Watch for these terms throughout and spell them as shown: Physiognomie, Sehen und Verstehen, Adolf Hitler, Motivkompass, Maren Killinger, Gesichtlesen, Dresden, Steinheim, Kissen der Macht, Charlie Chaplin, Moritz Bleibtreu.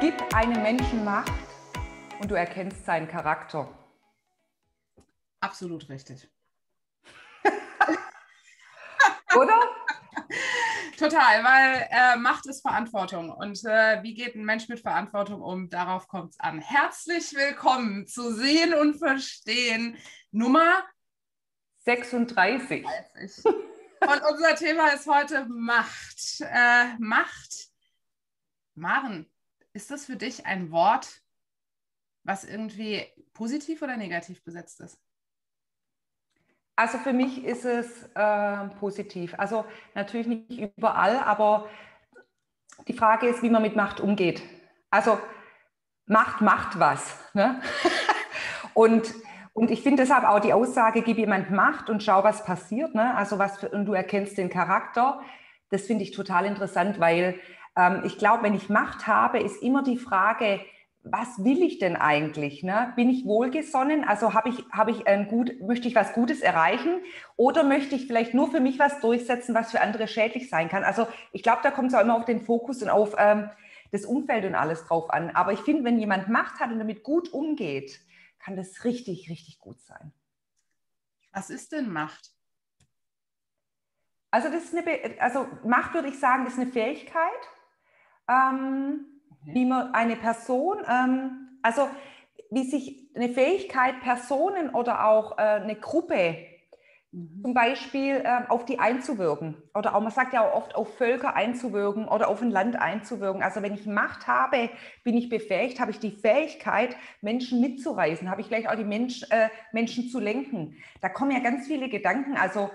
Gib einem Menschen Macht und du erkennst seinen Charakter. Absolut richtig. Oder? Total, weil Macht ist Verantwortung. Und wie geht ein Mensch mit Verantwortung um? Darauf kommt es an. Herzlich willkommen zu Sehen und Verstehen Nummer 36. Und unser Thema ist heute Macht. Macht. Maren, ist das für dich ein Wort, was irgendwie positiv oder negativ besetzt ist? Also für mich ist es positiv. Also natürlich nicht überall, aber die Frage ist, wie man mit Macht umgeht. Also Macht macht was. Ne? Und ich finde deshalb auch die Aussage, gib jemand Macht und schau, was passiert. Ne? Also und du erkennst den Charakter. Das finde ich total interessant, weil ich glaube, wenn ich Macht habe, ist immer die Frage, was will ich denn eigentlich? Ne? Bin ich wohlgesonnen? Also möchte ich was Gutes erreichen? Oder möchte ich vielleicht nur für mich was durchsetzen, was für andere schädlich sein kann? Also ich glaube, da kommt es auch immer auf den Fokus und auf das Umfeld und alles drauf an. Aber ich finde, wenn jemand Macht hat und damit gut umgeht, kann das richtig, richtig gut sein. Was ist denn Macht? Also, Macht, würde ich sagen, ist eine Fähigkeit, wie man eine Person, also wie sich eine Fähigkeit, Personen oder auch eine Gruppe zum Beispiel auf die einzuwirken. Oder auch, man sagt ja auch oft, auf Völker einzuwirken oder auf ein Land einzuwirken. Also wenn ich Macht habe, bin ich befähigt, habe ich die Fähigkeit, Menschen mitzureißen, habe ich vielleicht auch die Menschen zu lenken. Da kommen ja ganz viele Gedanken, also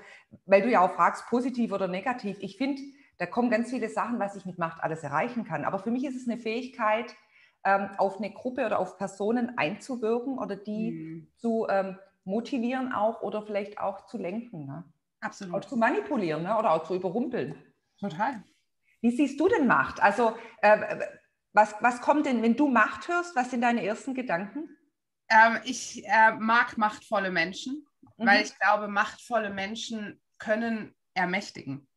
weil du ja auch fragst, positiv oder negativ. Ich finde, da kommen ganz viele Sachen, was ich mit Macht alles erreichen kann. Aber für mich ist es eine Fähigkeit, auf eine Gruppe oder auf Personen einzuwirken oder die zu motivieren auch oder vielleicht auch zu lenken. Ne? Absolut. Oder zu manipulieren, ne? Oder auch zu überrumpeln. Total. Wie siehst du denn Macht? Also was kommt denn, wenn du Macht hörst, was sind deine ersten Gedanken? Ich mag machtvolle Menschen, weil ich glaube, machtvolle Menschen können ermächtigen.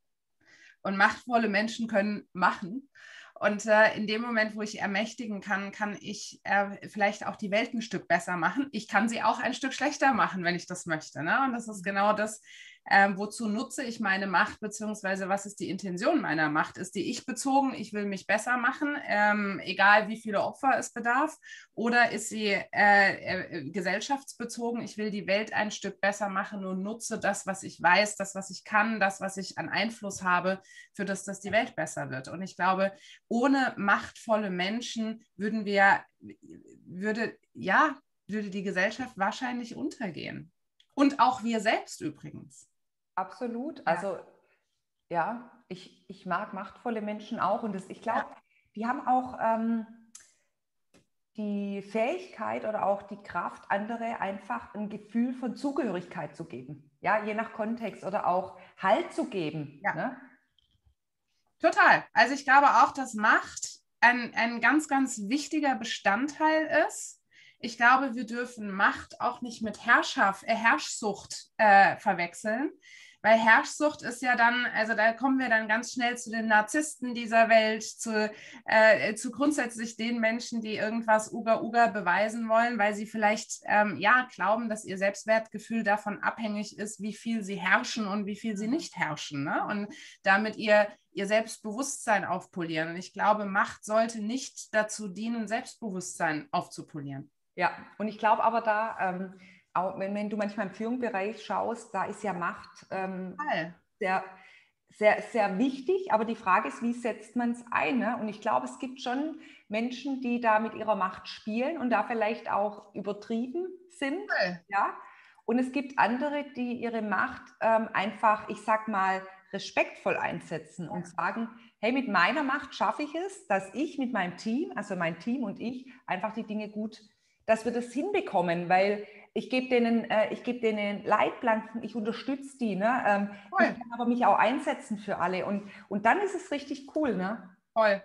Und machtvolle Menschen können machen. Und in dem Moment, wo ich ermächtigen kann, kann ich vielleicht auch die Welt ein Stück besser machen. Ich kann sie auch ein Stück schlechter machen, wenn ich das möchte. Ne? Und das ist genau das, wozu nutze ich meine Macht, beziehungsweise was ist die Intention meiner Macht? Ist die ich bezogen, ich will mich besser machen, egal wie viele Opfer es bedarf? Oder ist sie gesellschaftsbezogen, ich will die Welt ein Stück besser machen und nutze das, was ich weiß, das, was ich kann, das, was ich an Einfluss habe, für das, dass die Welt besser wird? Und ich glaube, ohne machtvolle Menschen würde die Gesellschaft wahrscheinlich untergehen. Und auch wir selbst übrigens. Absolut. Also ja, ich mag machtvolle Menschen auch. Und ich glaube, die haben auch die Fähigkeit oder auch die Kraft, andere einfach ein Gefühl von Zugehörigkeit zu geben. Ja, je nach Kontext oder auch Halt zu geben. Ja. Ne? Total. Also ich glaube auch, dass Macht ein ganz, ganz wichtiger Bestandteil ist. Ich glaube, wir dürfen Macht auch nicht mit Herrschsucht verwechseln, weil Herrschsucht ist ja dann, also da kommen wir dann ganz schnell zu den Narzissten dieser Welt, zu grundsätzlich den Menschen, die irgendwas uga-uga beweisen wollen, weil sie vielleicht glauben, dass ihr Selbstwertgefühl davon abhängig ist, wie viel sie herrschen und wie viel sie nicht herrschen, ne? Und damit ihr Selbstbewusstsein aufpolieren. Und ich glaube, Macht sollte nicht dazu dienen, Selbstbewusstsein aufzupolieren. Ja, und ich glaube aber da, auch wenn du manchmal im Führungsbereich schaust, da ist ja Macht sehr, sehr, sehr wichtig. Aber die Frage ist, wie setzt man es ein? Ne? Und ich glaube, es gibt schon Menschen, die da mit ihrer Macht spielen und da vielleicht auch übertrieben sind. Cool. Ja? Und es gibt andere, die ihre Macht einfach, ich sag mal, respektvoll einsetzen und sagen, hey, mit meiner Macht schaffe ich es, dass ich mit meinem Team, also mein Team und ich, einfach die Dinge gut, dass wir das hinbekommen, weil ich gebe denen, Leitplanken, ich unterstütze die, ne? Voll. Ich kann aber mich auch einsetzen für alle und dann ist es richtig cool. Ne? Voll.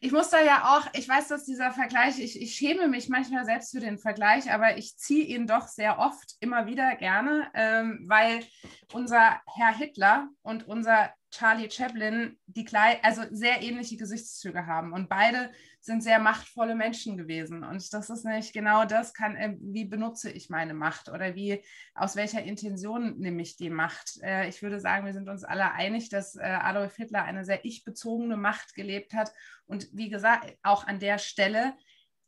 Ich muss da ja auch, ich weiß, dass dieser Vergleich, ich schäme mich manchmal selbst für den Vergleich, aber ich ziehe ihn doch sehr oft, immer wieder gerne, weil unser Herr Hitler und unser Charlie Chaplin, die also sehr ähnliche Gesichtszüge haben. Und beide sind sehr machtvolle Menschen gewesen. Und das ist nämlich genau das, wie benutze ich meine Macht oder aus welcher Intention nehme ich die Macht. Ich würde sagen, wir sind uns alle einig, dass Adolf Hitler eine sehr ich-bezogene Macht gelebt hat. Und wie gesagt, auch an der Stelle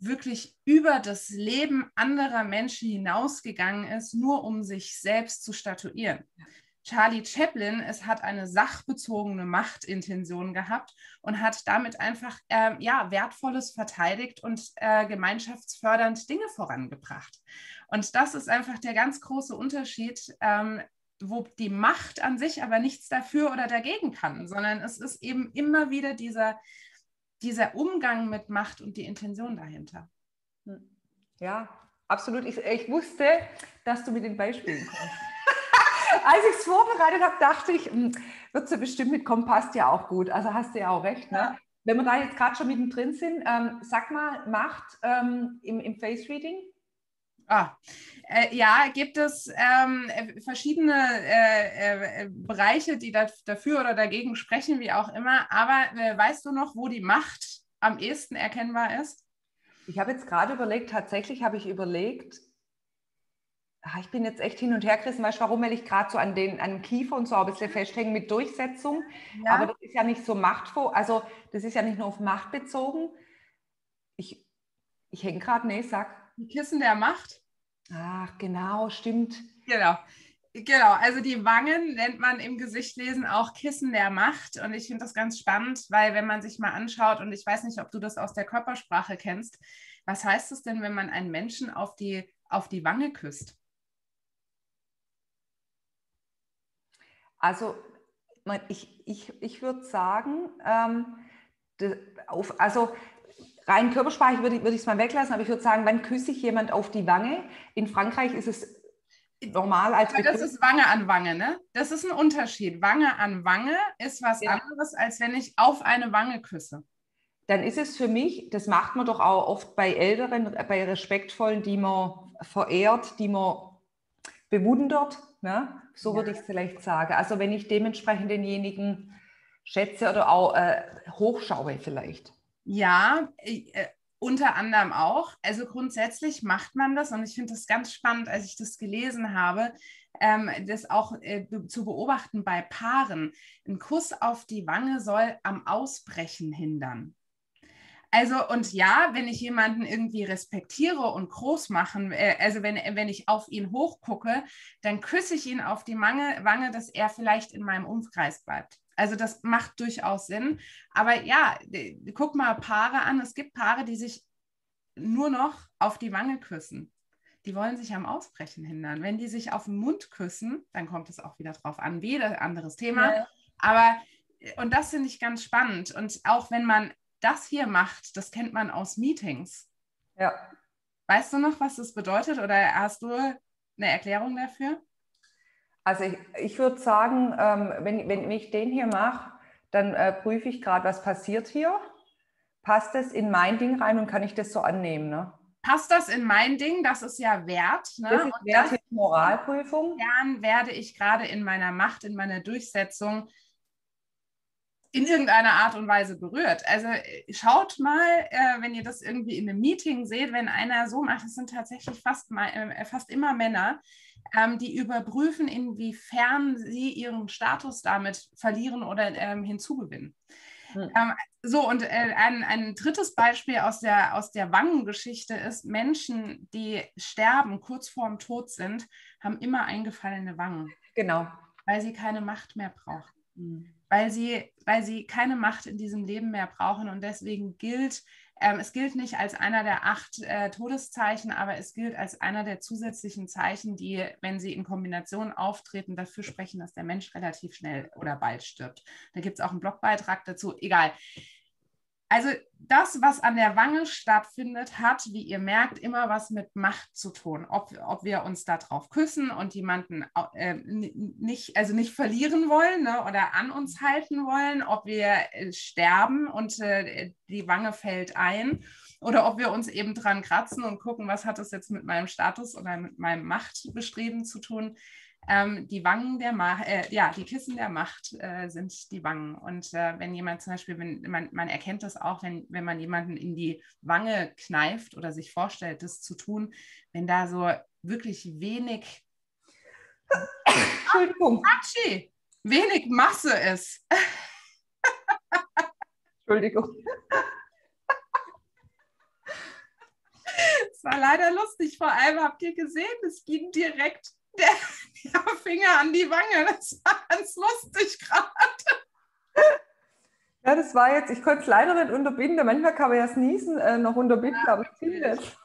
wirklich über das Leben anderer Menschen hinausgegangen ist, nur um sich selbst zu statuieren. Charlie Chaplin, es hat eine sachbezogene Machtintention gehabt und hat damit einfach Wertvolles verteidigt und gemeinschaftsfördernd Dinge vorangebracht. Und das ist einfach der ganz große Unterschied, wo die Macht an sich aber nichts dafür oder dagegen kann, sondern es ist eben immer wieder dieser Umgang mit Macht und die Intention dahinter. Ja, absolut. Ich wusste, dass du mit den Beispielen kommst. Als ich es vorbereitet habe, dachte ich, wird es ja bestimmt mit Kompass ja auch gut. Also hast du ja auch recht. Ne? Ja. Wenn wir da jetzt gerade schon mittendrin sind, sag mal, Macht im Face-Reading? Ja, gibt es verschiedene Bereiche, die dafür oder dagegen sprechen, wie auch immer. Aber weißt du noch, wo die Macht am ehesten erkennbar ist? Ich habe jetzt gerade überlegt, ich bin jetzt echt hin und her gerissen, weißt du, warum, weil ich gerade so an dem Kiefer und so ein bisschen festhänge mit Durchsetzung, ja. Aber das ist ja nicht so machtvoll, also das ist ja nicht nur auf Macht bezogen. Ich hänge gerade, sag. Die Kissen der Macht? Ach, genau, stimmt. Genau, also die Wangen nennt man im Gesichtlesen auch Kissen der Macht und ich finde das ganz spannend, weil wenn man sich mal anschaut, und ich weiß nicht, ob du das aus der Körpersprache kennst, was heißt es denn, wenn man einen Menschen auf die Wange küsst? Also ich würde sagen, rein körpersprachlich würde ich es mal weglassen, aber ich würde sagen, wann küsse ich jemand auf die Wange? In Frankreich ist es normal als Begriff. Das ist Wange an Wange, ne? Das ist ein Unterschied. Wange an Wange ist was anderes, als wenn ich auf eine Wange küsse. Dann ist es für mich, das macht man doch auch oft bei Älteren, bei Respektvollen, die man verehrt, die man bewundert, ne? So würde ich es vielleicht sagen. Also wenn ich dementsprechend denjenigen schätze oder auch hochschaue vielleicht. Ja, unter anderem auch. Also grundsätzlich macht man das und ich finde das ganz spannend, als ich das gelesen habe, das auch zu beobachten bei Paaren. Ein Kuss auf die Wange soll am Ausbrechen hindern. Also und ja, wenn ich jemanden irgendwie respektiere und groß machen, also wenn ich auf ihn hochgucke, dann küsse ich ihn auf die Wange, dass er vielleicht in meinem Umkreis bleibt. Also das macht durchaus Sinn. Aber ja, guck mal Paare an. Es gibt Paare, die sich nur noch auf die Wange küssen. Die wollen sich am Ausbrechen hindern. Wenn die sich auf den Mund küssen, dann kommt es auch wieder drauf an, wieder anderes Thema. Ja. Und das finde ich ganz spannend. Und auch wenn man das hier macht, das kennt man aus Meetings. Ja. Weißt du noch, was das bedeutet oder hast du eine Erklärung dafür? Also ich würde sagen, wenn ich den hier mache, dann prüfe ich gerade, was passiert hier. Passt das in mein Ding rein und kann ich das so annehmen? Ne? Passt das in mein Ding? Das ist ja Wert. Ne? Das ist Wert, das Moralprüfung. Dann werde ich gerade in meiner Macht, in meiner Durchsetzung in irgendeiner Art und Weise berührt. Also schaut mal, wenn ihr das irgendwie in einem Meeting seht, wenn einer so macht, das sind tatsächlich fast immer Männer, die überprüfen, inwiefern sie ihren Status damit verlieren oder hinzugewinnen. Ein drittes Beispiel aus der Wangengeschichte ist, Menschen, die sterben, kurz vorm Tod sind, haben immer eingefallene Wangen. Genau. Weil sie keine Macht mehr brauchen. Mhm. Weil sie keine Macht in diesem Leben mehr brauchen und deswegen gilt, es gilt nicht als einer der 8 Todeszeichen, aber es gilt als einer der zusätzlichen Zeichen, die, wenn sie in Kombination auftreten, dafür sprechen, dass der Mensch relativ schnell oder bald stirbt. Da gibt es auch einen Blogbeitrag dazu, egal. Also das, was an der Wange stattfindet, hat, wie ihr merkt, immer was mit Macht zu tun. Ob wir uns da drauf küssen und jemanden nicht verlieren wollen, ne, oder an uns halten wollen, ob wir sterben und die Wange fällt ein oder ob wir uns eben dran kratzen und gucken, was hat das jetzt mit meinem Status oder mit meinem Machtbestreben zu tun. Die Kissen der Macht sind die Wangen. Und wenn jemand zum Beispiel, man erkennt das auch, wenn man jemanden in die Wange kneift oder sich vorstellt, das zu tun, wenn da so wirklich wenig, Entschuldigung, wenig Masse ist. Entschuldigung. Das war leider lustig, vor allem habt ihr gesehen, es ging direkt der Finger an die Wange. Das war ganz lustig gerade. Ja, das war jetzt, ich konnte es leider nicht unterbinden. Manchmal kann man ja das Niesen noch unterbinden, ja, aber ich finde es.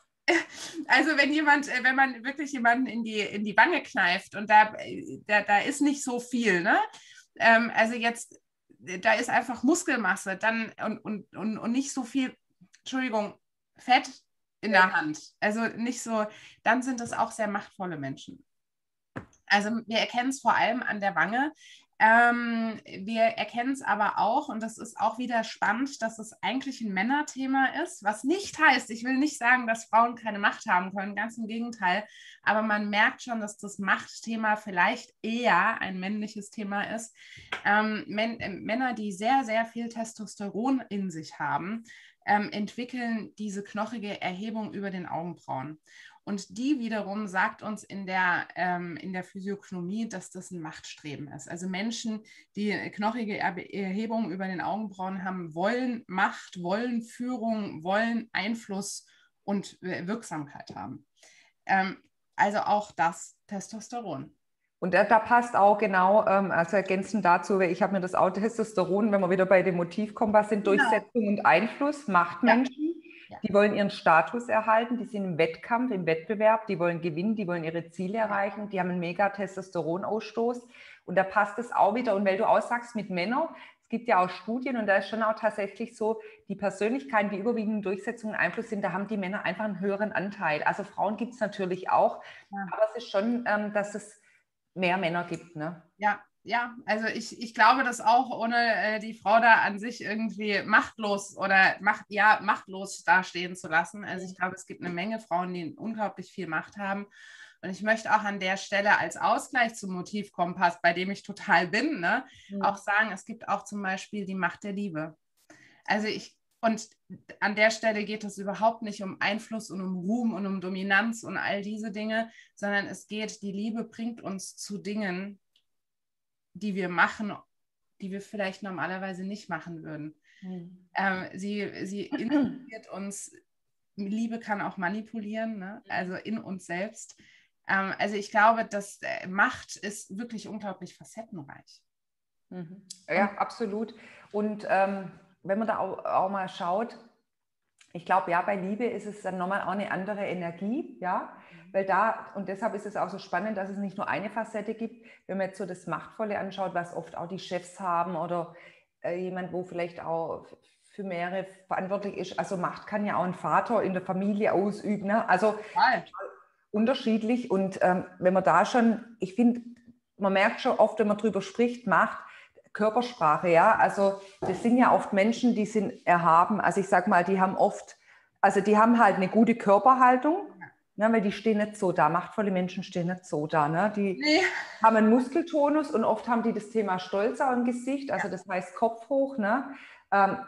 Also wenn man wirklich jemanden in die Wange kneift und da ist nicht so viel, ne? Also jetzt, da ist einfach Muskelmasse dann und nicht so viel, Entschuldigung, Fett in der Hand. Also nicht so, dann sind das auch sehr machtvolle Menschen. Also wir erkennen es vor allem an der Wange. Wir erkennen es aber auch, und das ist auch wieder spannend, dass es eigentlich ein Männerthema ist, was nicht heißt, ich will nicht sagen, dass Frauen keine Macht haben können, ganz im Gegenteil, aber man merkt schon, dass das Machtthema vielleicht eher ein männliches Thema ist. Männer, die sehr, sehr viel Testosteron in sich haben, entwickeln diese knochige Erhebung über den Augenbrauen. Und die wiederum sagt uns in der Physiognomie, dass das ein Machtstreben ist. Also Menschen, die knochige Erhebung über den Augenbrauen haben, wollen Macht, wollen Führung, wollen Einfluss und Wirksamkeit haben. Also auch das Testosteron. Und da passt auch genau, also ergänzend dazu, weil ich habe mir das auch Testosteron, wenn wir wieder bei dem Motivkompass sind, genau. Durchsetzung und Einfluss, Machtmenschen, ja. Die wollen ihren Status erhalten, die sind im Wettkampf, im Wettbewerb, die wollen gewinnen, die wollen ihre Ziele erreichen, die haben einen mega Testosteronausstoß und da passt es auch wieder. Und weil du auch sagst mit Männern, es gibt ja auch Studien und da ist schon auch tatsächlich so, die Persönlichkeiten, die überwiegend Durchsetzung und Einfluss sind, da haben die Männer einfach einen höheren Anteil. Also Frauen gibt es natürlich auch, ja. Aber es ist schon, dass es mehr Männer gibt, ne? Ja, also ich glaube das auch, ohne die Frau da an sich irgendwie machtlos dastehen zu lassen. Also ich glaube, es gibt eine Menge Frauen, die unglaublich viel Macht haben. Und ich möchte auch an der Stelle als Ausgleich zum Motivkompass, bei dem ich total bin, ne, auch sagen, es gibt auch zum Beispiel die Macht der Liebe. Und an der Stelle geht es überhaupt nicht um Einfluss und um Ruhm und um Dominanz und all diese Dinge, sondern es geht, die Liebe bringt uns zu Dingen, die wir machen, die wir vielleicht normalerweise nicht machen würden. Mhm. Sie inspiriert uns, Liebe kann auch manipulieren, ne? Also in uns selbst. Also ich glaube, dass Macht ist wirklich unglaublich facettenreich. Mhm. Ja, absolut. Und wenn man da auch mal schaut, ich glaube, ja, bei Liebe ist es dann nochmal auch eine andere Energie, ja, weil da, und deshalb ist es auch so spannend, dass es nicht nur eine Facette gibt, wenn man jetzt so das Machtvolle anschaut, was oft auch die Chefs haben oder jemand, wo vielleicht auch für mehrere verantwortlich ist, also Macht kann ja auch ein Vater in der Familie ausüben, ne? Also unterschiedlich und wenn man da schon, ich finde, man merkt schon oft, wenn man drüber spricht, Macht, Körpersprache, ja, also das sind ja oft Menschen, die sind erhaben, also ich sag mal, die haben oft, also die haben halt eine gute Körperhaltung, ne, weil die stehen nicht so da, machtvolle Menschen stehen nicht so da, ne, die haben einen Muskeltonus und oft haben die das Thema Stolz auch im Gesicht, also das heißt Kopf hoch, ne,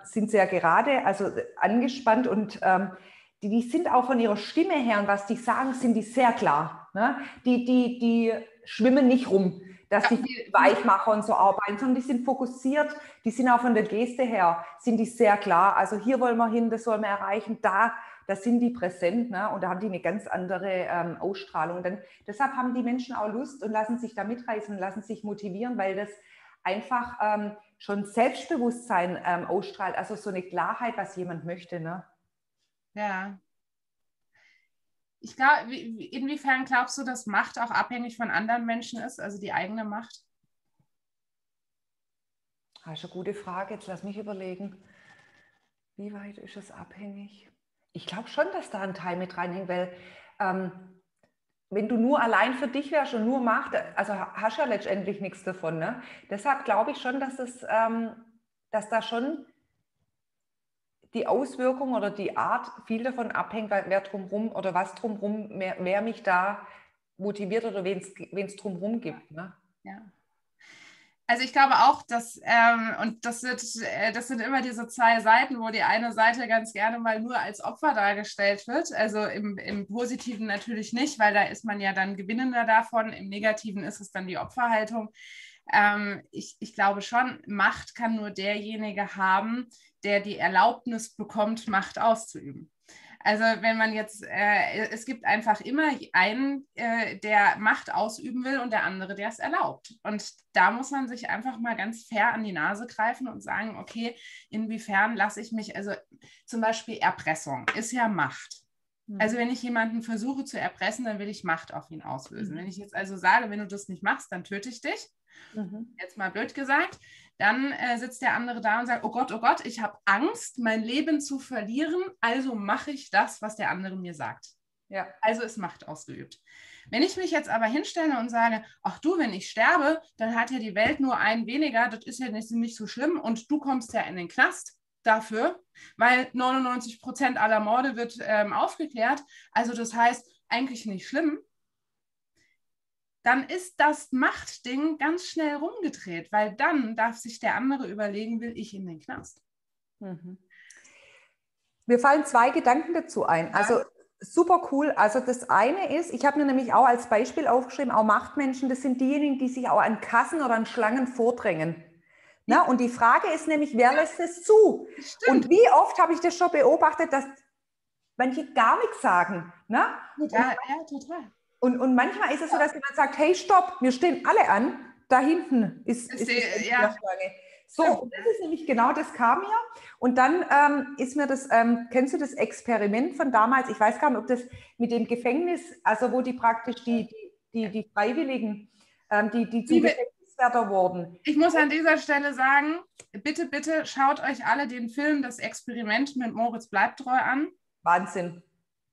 sind sehr gerade, also angespannt und die sind auch von ihrer Stimme her und was die sagen, sind die sehr klar, ne, die schwimmen nicht rum, dass die viel Weichmacher und so arbeiten, sondern die sind fokussiert, die sind auch von der Geste her, sind die sehr klar, also hier wollen wir hin, das wollen wir erreichen, da sind die präsent, ne? Und da haben die eine ganz andere Ausstrahlung. Denn deshalb haben die Menschen auch Lust und lassen sich da mitreißen, lassen sich motivieren, weil das einfach schon Selbstbewusstsein ausstrahlt, also so eine Klarheit, was jemand möchte. Ne? Ja. Ich glaube, inwiefern glaubst du, dass Macht auch abhängig von anderen Menschen ist, also die eigene Macht? Das ist eine gute Frage, jetzt lass mich überlegen. Wie weit ist es abhängig? Ich glaube schon, dass da ein Teil mit reinhängt, weil wenn du nur allein für dich wärst und nur Macht, also hast du ja letztendlich nichts davon. Ne? Deshalb glaube ich schon, dass da schon die Auswirkung oder die Art viel davon abhängt, wer drumherum oder was drumherum, wer mich da motiviert oder wen es drumherum gibt. Ne? Ja. Also ich glaube auch, dass, und das sind immer diese zwei Seiten, wo die eine Seite ganz gerne mal nur als Opfer dargestellt wird, also im Positiven natürlich nicht, weil da ist man ja dann Gewinnender davon, im Negativen ist es dann die Opferhaltung. Ich glaube schon, Macht kann nur derjenige haben, der die Erlaubnis bekommt, Macht auszuüben. Also wenn man jetzt, es gibt einfach immer einen, der Macht ausüben will und der andere, der es erlaubt. Und da muss man sich einfach mal ganz fair an die Nase greifen und sagen, okay, inwiefern lasse ich mich, also zum Beispiel Erpressung ist ja Macht. Also wenn ich jemanden versuche zu erpressen, dann will ich Macht auf ihn auslösen. Wenn ich jetzt also sage, wenn du das nicht machst, dann töte ich dich, jetzt mal blöd gesagt, dann sitzt der andere da und sagt, oh Gott, ich habe Angst, mein Leben zu verlieren, also mache ich das, was der andere mir sagt. Ja. Also ist Macht ausgeübt. Wenn ich mich jetzt aber hinstelle und sage, ach du, wenn ich sterbe, dann hat ja die Welt nur einen weniger, das ist ja nicht so schlimm und du kommst ja in den Knast dafür, weil 99% aller Morde wird aufgeklärt, also das heißt, eigentlich nicht schlimm, dann ist das Machtding ganz schnell rumgedreht, weil dann darf sich der andere überlegen, will ich in den Knast. Mhm. Mir fallen zwei Gedanken dazu ein. Ja. Also super cool. Also das eine ist, ich habe mir nämlich auch als Beispiel aufgeschrieben, auch Machtmenschen, das sind diejenigen, die sich auch an Kassen oder an Schlangen vordrängen. Ja. Na, und die Frage ist nämlich, wer lässt es zu? Stimmt. Und wie oft habe ich das schon beobachtet, dass manche gar nichts sagen. Na? Total. Ja, total. Und manchmal ist es so, dass jemand sagt, hey, stopp, wir stehen alle an, da hinten ist die Schlange. So, und das ist nämlich genau, das kam mir. Und dann ist mir das, kennst du das Experiment von damals, ich weiß gar nicht, ob das mit dem Gefängnis, also wo die praktisch die Freiwilligen, die zum Gefängniswärter wurden. Ich muss an dieser Stelle sagen, bitte, bitte schaut euch alle den Film Das Experiment mit Moritz Bleibtreu an. Wahnsinn.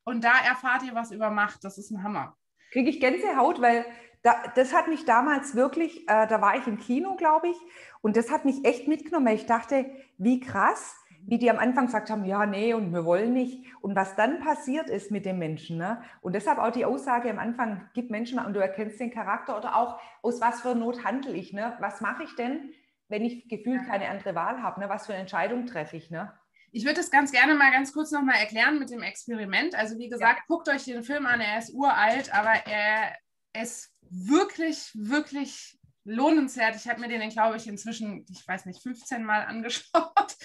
Und da erfahrt ihr was über Macht, das ist ein Hammer. Kriege ich Gänsehaut, weil das hat mich damals wirklich, da war ich im Kino, glaube ich, und das hat mich echt mitgenommen, weil ich dachte, wie krass, wie die am Anfang gesagt haben, ja, nee, und wir wollen nicht. Und was dann passiert ist mit dem Menschen, ne? Und deshalb auch die Aussage am Anfang, gib Menschen mal, und du erkennst den Charakter, oder auch, aus was für Not handle ich, ne? Was mache ich denn, wenn ich gefühlt keine andere Wahl habe, ne? Was für eine Entscheidung treffe ich, ne? Ich würde das ganz gerne mal ganz kurz nochmal erklären mit dem Experiment. Also wie gesagt, guckt euch den Film an, er ist uralt, aber er ist wirklich, wirklich lohnenswert. Ich habe mir den, glaube ich, inzwischen, ich weiß nicht, 15 Mal angeschaut.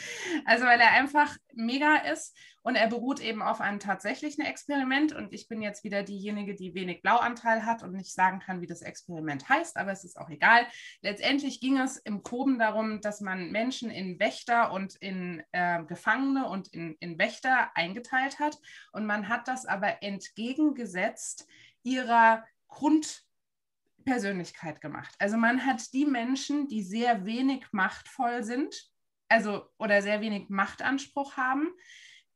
Also weil er einfach mega ist und er beruht eben auf einem tatsächlichen Experiment. Und ich bin jetzt wieder diejenige, die wenig Blauanteil hat und nicht sagen kann, wie das Experiment heißt, aber es ist auch egal. Letztendlich ging es im Groben darum, dass man Menschen in Wächter und in Gefangene und in Wächter eingeteilt hat. Und man hat das aber entgegengesetzt ihrer Grundpersönlichkeit gemacht. Also man hat die Menschen, die sehr wenig machtvoll sind, also oder sehr wenig Machtanspruch haben,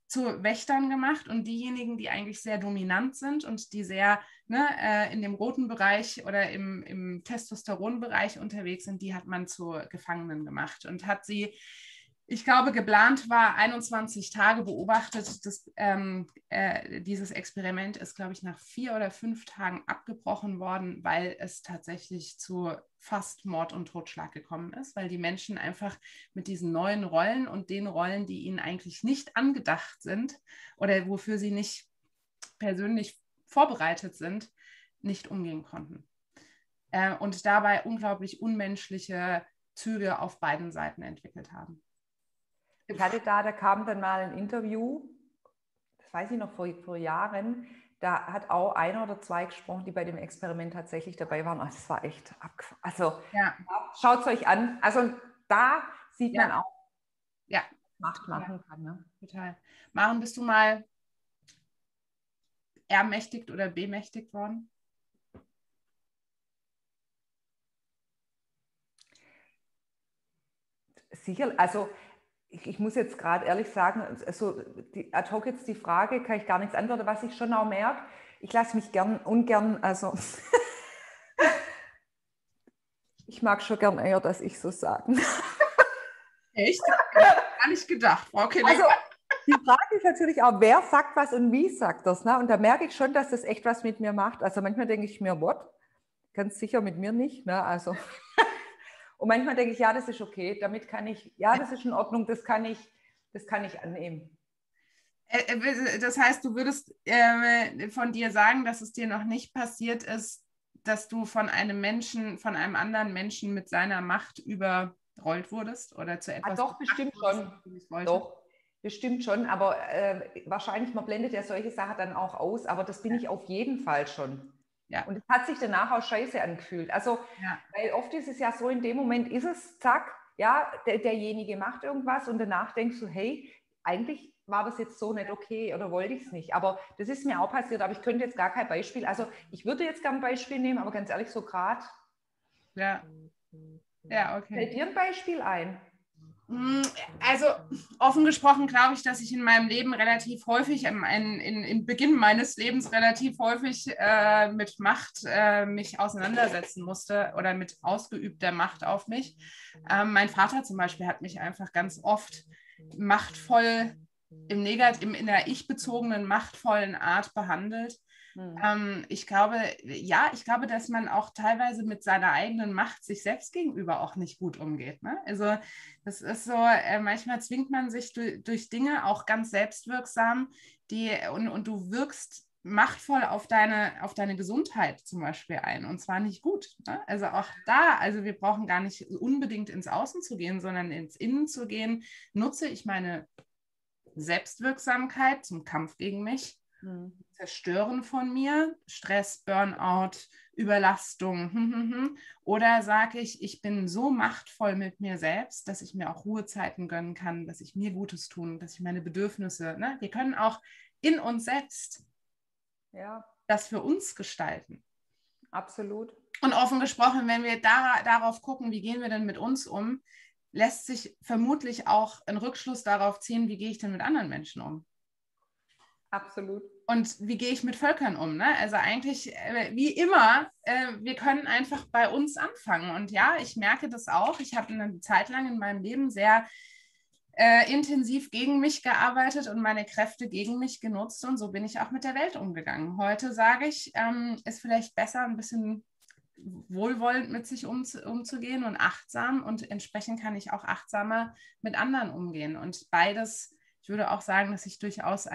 zu Wächtern gemacht und diejenigen, die eigentlich sehr dominant sind und die sehr in dem roten Bereich oder im Testosteronbereich unterwegs sind, die hat man zu Gefangenen gemacht und hat sie, ich glaube, geplant war 21 Tage beobachtet. Dieses Experiment ist, glaube ich, nach 4 oder 5 Tagen abgebrochen worden, weil es tatsächlich zu fast Mord und Totschlag gekommen ist, weil die Menschen einfach mit diesen neuen Rollen und den Rollen, die ihnen eigentlich nicht angedacht sind oder wofür sie nicht persönlich vorbereitet sind, nicht umgehen konnten. Und dabei unglaublich unmenschliche Züge auf beiden Seiten entwickelt haben. Ich hatte da kam dann mal ein Interview, das weiß ich noch vor Jahren, da hat auch einer oder zwei gesprochen, die bei dem Experiment tatsächlich dabei waren. Das war echt abgefahren. Also schaut es euch an. Also da sieht man auch, was Macht machen kann. Ne? Total. Maren, bist du mal ermächtigt oder bemächtigt worden? Sicher, also ich muss jetzt gerade ehrlich sagen, also ad hoc jetzt die Frage, kann ich gar nichts antworten, was ich schon auch merke, ich lasse mich ungern, also ich mag schon gern eher, dass ich so sagen. Echt? Gar nicht gedacht. Okay, also die Frage mich natürlich auch, wer sagt was und wie sagt das. Ne? Und da merke ich schon, dass das echt was mit mir macht. Also manchmal denke ich mir, what? Ganz sicher mit mir nicht. Ne? Also. Und manchmal denke ich, ja, das ist okay. Damit kann ich, ja, das ist in Ordnung, das kann ich annehmen. Das heißt, du würdest von dir sagen, dass es dir noch nicht passiert ist, dass du von einem anderen Menschen mit seiner Macht überrollt wurdest oder zu etwas? Ah, doch, bestimmt schon. Doch, bestimmt schon. Aber wahrscheinlich, man blendet ja solche Sachen dann auch aus. Aber das bin ich auf jeden Fall schon. Ja. Und es hat sich danach auch scheiße angefühlt. Also, ja. Weil oft ist es ja so, in dem Moment ist es, zack, ja, derjenige macht irgendwas und danach denkst du, hey, eigentlich war das jetzt so nicht okay oder wollte ich es nicht. Aber das ist mir auch passiert, aber ich könnte jetzt gar kein Beispiel, also ich würde jetzt gerne ein Beispiel nehmen, aber ganz ehrlich, so gerade. Ja. Ja, okay. Fällt dir ein Beispiel ein? Also offen gesprochen glaube ich, dass ich in meinem Leben relativ häufig, im Beginn meines Lebens relativ häufig mit Macht mich auseinandersetzen musste oder mit ausgeübter Macht auf mich. Mein Vater zum Beispiel hat mich einfach ganz oft machtvoll in der ich-bezogenen, machtvollen Art behandelt. Mhm. Ich glaube, dass man auch teilweise mit seiner eigenen Macht sich selbst gegenüber auch nicht gut umgeht. Ne? Also das ist so, manchmal zwingt man sich durch Dinge auch ganz selbstwirksam, und du wirkst machtvoll auf deine Gesundheit zum Beispiel ein, und zwar nicht gut. Ne? Also auch da, also wir brauchen gar nicht unbedingt ins Außen zu gehen, sondern ins Innen zu gehen. Nutze ich meine Selbstwirksamkeit zum Kampf gegen mich, Zerstören von mir, Stress, Burnout, Überlastung, oder sage ich, ich bin so machtvoll mit mir selbst, dass ich mir auch Ruhezeiten gönnen kann, dass ich mir Gutes tun, dass ich meine Bedürfnisse, ne? Wir können auch in uns selbst das für uns gestalten. Absolut. Und offen gesprochen, wenn wir darauf gucken, wie gehen wir denn mit uns um, lässt sich vermutlich auch ein Rückschluss darauf ziehen, wie gehe ich denn mit anderen Menschen um? Absolut. Und wie gehe ich mit Völkern um? Ne? Also eigentlich, wie immer, wir können einfach bei uns anfangen. Und ja, ich merke das auch. Ich habe eine Zeit lang in meinem Leben sehr intensiv gegen mich gearbeitet und meine Kräfte gegen mich genutzt. Und so bin ich auch mit der Welt umgegangen. Heute sage ich, ist vielleicht besser, ein bisschen wohlwollend mit sich umzugehen und achtsam, und entsprechend kann ich auch achtsamer mit anderen umgehen, und beides, ich würde auch sagen, dass ich durchaus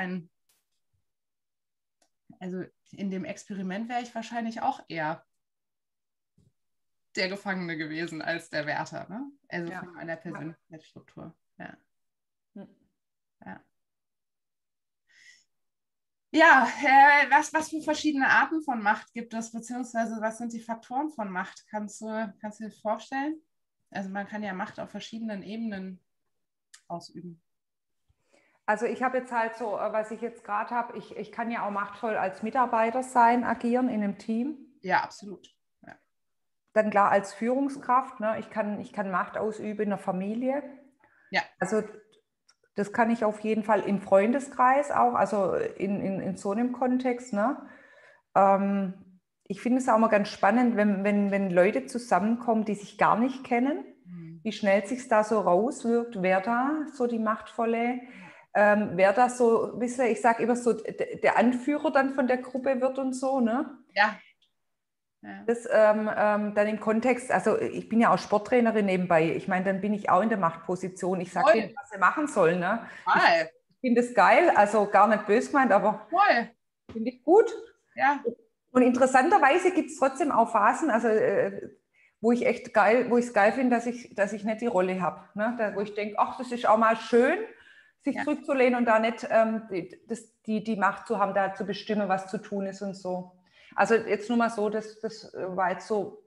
also in dem Experiment wäre ich wahrscheinlich auch eher der Gefangene gewesen als der Wärter, ne? Also von meiner Persönlichkeitsstruktur. Ja. Ja. Ja, was für verschiedene Arten von Macht gibt es, beziehungsweise was sind die Faktoren von Macht? Kannst du dir vorstellen? Also man kann ja Macht auf verschiedenen Ebenen ausüben. Also ich habe jetzt halt so, was ich jetzt gerade habe, ich kann ja auch machtvoll als Mitarbeiter sein, agieren in einem Team. Ja, absolut. Ja. Dann klar als Führungskraft, ne? Ich kann Macht ausüben in der Familie. Ja. Also das kann ich auf jeden Fall im Freundeskreis auch, also in so einem Kontext. Ne? Ich finde es auch immer ganz spannend, wenn Leute zusammenkommen, die sich gar nicht kennen, wie schnell es sich da so rauswirkt, wer da so die Machtvolle, wer da so, wisst ihr, ich sage immer so, der Anführer dann von der Gruppe wird und so. Ne? Ja. Das dann im Kontext, also ich bin ja auch Sporttrainerin nebenbei, ich meine, dann bin ich auch in der Machtposition, ich sage denen, was sie machen sollen. Ne? Ich finde das geil, also gar nicht böse gemeint, aber finde ich gut. Ja. Und interessanterweise gibt es trotzdem auch Phasen, also wo ich es geil finde, dass ich nicht die Rolle habe. Ne? Wo ich denke, ach, das ist auch mal schön, sich zurückzulehnen und da nicht die Macht zu haben, da zu bestimmen, was zu tun ist und so. Also jetzt nur mal so, das war jetzt so,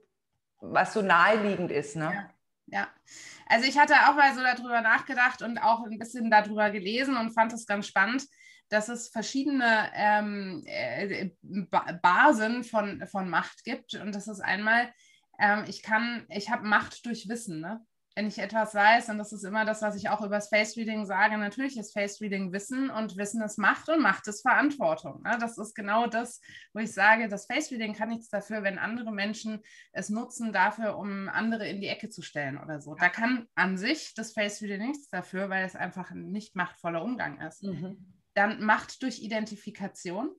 was so naheliegend ist, ne? Ja, also ich hatte auch mal so darüber nachgedacht und auch ein bisschen darüber gelesen und fand es ganz spannend, dass es verschiedene Basen von Macht gibt, und das ist einmal, ich habe Macht durch Wissen, ne? Wenn ich etwas weiß, und das ist immer das, was ich auch über das Face-Reading sage, natürlich ist Face-Reading Wissen, und Wissen ist Macht, und Macht ist Verantwortung. Das ist genau das, wo ich sage, das Face-Reading kann nichts dafür, wenn andere Menschen es nutzen dafür, um andere in die Ecke zu stellen oder so. Da kann an sich das Face-Reading nichts dafür, weil es einfach ein nicht machtvoller Umgang ist. Mhm. Dann Macht durch Identifikation.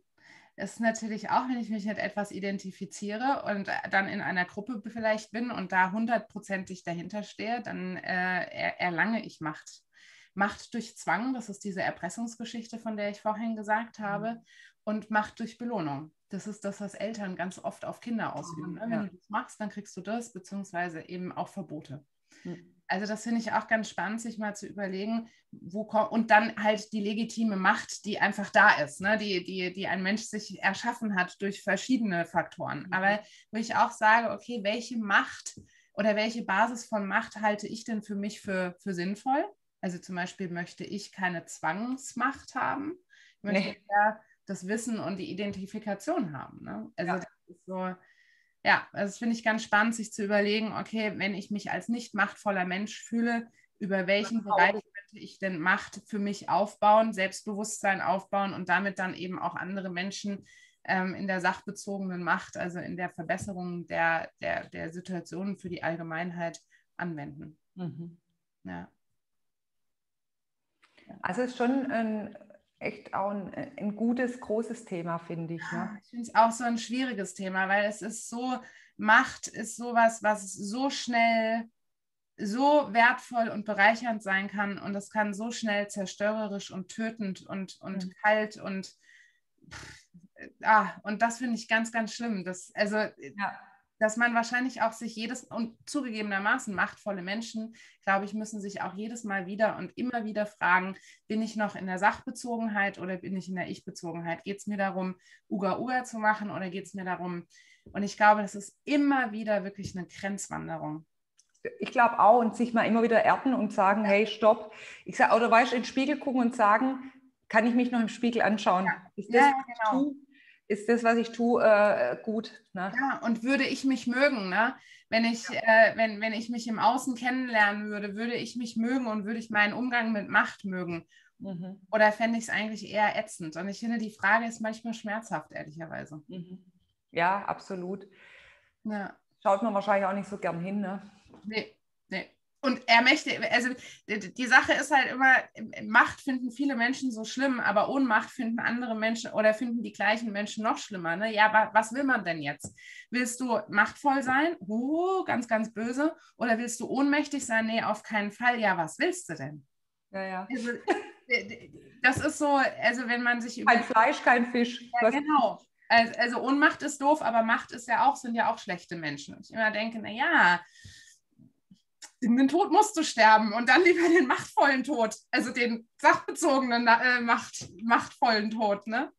Ist natürlich auch, wenn ich mich mit etwas identifiziere und dann in einer Gruppe vielleicht bin und da 100%ig dahinter stehe, dann erlange ich Macht. Macht durch Zwang, das ist diese Erpressungsgeschichte, von der ich vorhin gesagt habe, und Macht durch Belohnung. Das ist das, was Eltern ganz oft auf Kinder ausüben. Ne? Wenn du das machst, dann kriegst du das, beziehungsweise eben auch Verbote. Also das finde ich auch ganz spannend, sich mal zu überlegen, wo kommt, und dann halt die legitime Macht, die einfach da ist, ne? die ein Mensch sich erschaffen hat durch verschiedene Faktoren. Aber wo ich auch sage, okay, welche Macht oder welche Basis von Macht halte ich denn für mich für sinnvoll? Also zum Beispiel möchte ich keine Zwangsmacht haben, ich möchte eher das Wissen und die Identifikation haben. Ne? Also das ist so... Ja, das finde ich ganz spannend, sich zu überlegen, okay, wenn ich mich als nicht machtvoller Mensch fühle, über welchen Bereich könnte ich denn Macht für mich aufbauen, Selbstbewusstsein aufbauen und damit dann eben auch andere Menschen in der sachbezogenen Macht, also in der Verbesserung der Situationen für die Allgemeinheit anwenden. Mhm. Ja. Also es ist schon ein... echt auch ein gutes, großes Thema, finde ich. Ne? Ich finde es auch so ein schwieriges Thema, weil es ist so, Macht ist sowas, was so schnell, so wertvoll und bereichernd sein kann und es kann so schnell zerstörerisch und tötend und kalt und das finde ich ganz, ganz schlimm. Dass man wahrscheinlich auch sich jedes, und zugegebenermaßen machtvolle Menschen, glaube ich, müssen sich auch jedes Mal wieder und immer wieder fragen, bin ich noch in der Sachbezogenheit oder bin ich in der Ich-Bezogenheit? Geht es mir darum, Uga-Uga zu machen oder geht es mir darum, und ich glaube, das ist immer wieder wirklich eine Grenzwanderung. Ich glaube auch, und sich mal immer wieder erden und sagen, hey, stopp. Ich sage, oder weißt du, in den Spiegel gucken und sagen, kann ich mich noch im Spiegel anschauen? Ja. Ist das genau. Ist das, was ich tue, gut? Ne? Ja, und würde ich mich mögen, ne? Wenn ich mich im Außen kennenlernen würde, würde ich mich mögen und würde ich meinen Umgang mit Macht mögen? Mhm. Oder fände ich es eigentlich eher ätzend? Und ich finde, die Frage ist manchmal schmerzhaft, ehrlicherweise. Mhm. Ja, absolut. Ja. Schaut man wahrscheinlich auch nicht so gern hin, ne? Nee. Und die Sache ist halt immer, Macht finden viele Menschen so schlimm, aber Ohnmacht finden andere Menschen oder finden die gleichen Menschen noch schlimmer. Ne? Ja, aber was will man denn jetzt? Willst du machtvoll sein? Ganz, ganz böse. Oder willst du ohnmächtig sein? Nee, auf keinen Fall. Ja, was willst du denn? Ja. Also, das ist so, also wenn man sich über... Kein Fleisch, kein Fisch. Ja, genau. Also Ohnmacht ist doof, aber Macht ist ja auch, sind ja auch schlechte Menschen. Und ich immer denke, naja... Den Tod musst du sterben und dann lieber den machtvollen Tod, also den sachbezogenen machtvollen Tod, ne?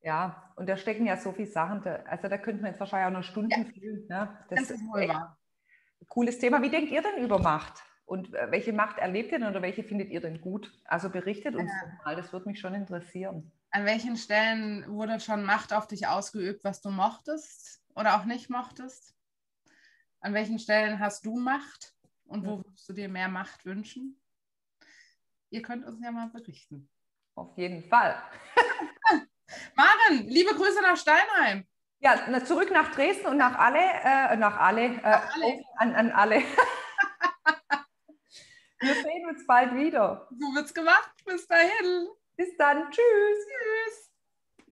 Ja, und da stecken ja so viele Sachen, da könnten wir jetzt wahrscheinlich auch noch Stunden füllen. Ne? Das ist wohl wahr. Ein cooles Thema. Wie denkt ihr denn über Macht? Und welche Macht erlebt ihr denn oder welche findet ihr denn gut? Also berichtet uns mal, das würde mich schon interessieren. An welchen Stellen wurde schon Macht auf dich ausgeübt, was du mochtest oder auch nicht mochtest? An welchen Stellen hast du Macht und wo würdest du dir mehr Macht wünschen? Ihr könnt uns ja mal berichten. Auf jeden Fall. Maren, liebe Grüße nach Steinheim. Ja, zurück nach Dresden und an alle. Wir sehen uns bald wieder. So wird's gemacht. Bis dahin. Bis dann. Tschüss.